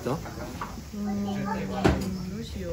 있어? 루시오.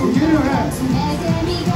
You do have